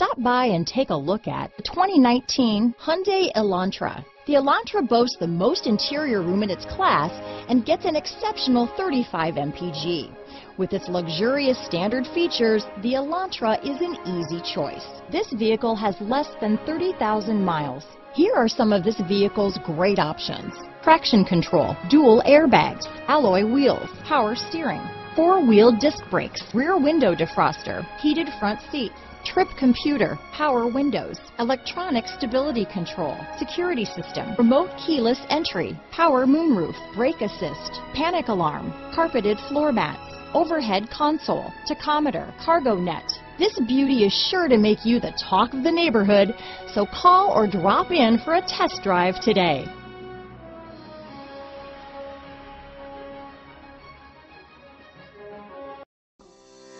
Stop by and take a look at the 2019 Hyundai Elantra. The Elantra boasts the most interior room in its class and gets an exceptional 35 mpg. With its luxurious standard features, the Elantra is an easy choice. This vehicle has less than 30,000 miles. Here are some of this vehicle's great options: traction control, dual airbags, alloy wheels, power steering, four-wheel disc brakes, rear window defroster, heated front seats, trip computer, power windows, electronic stability control, security system, remote keyless entry, power moonroof, brake assist, panic alarm, carpeted floor mats, overhead console, tachometer, cargo net. This beauty is sure to make you the talk of the neighborhood, so call or drop in for a test drive today.